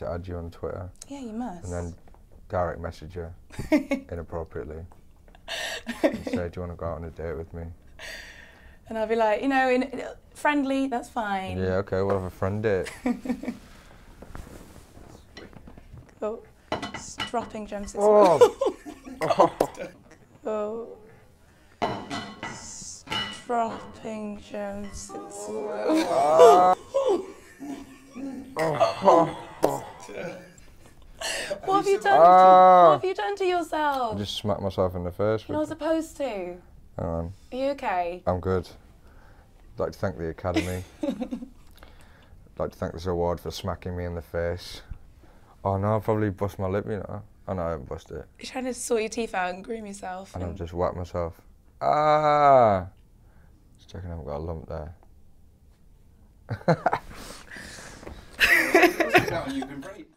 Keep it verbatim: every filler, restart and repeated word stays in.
need to add you on Twitter. Yeah, you must. And then direct message her inappropriately and say, do you want to go out on a date with me? And I'll be like, you know, in, friendly, that's fine. Yeah, okay, we'll have a friend date. Oh, it's dropping gems. Oh. Oh. Oh. Dropping gems. Oh. Oh. Oh. What have you done? Ah. To, what have you done to yourself? I just smacked myself in the face. You're not supposed to. Hang on. Are you okay? I'm good. I'd like to thank the Academy. I'd like to thank this award for smacking me in the face. Oh no, I'll probably bust my lip, you know. Oh no, I haven't bust it. You're trying to sort your teeth out and groom yourself. And, and I've just whacked myself. Ah! Just checking I haven't got a lump there. Now you can break.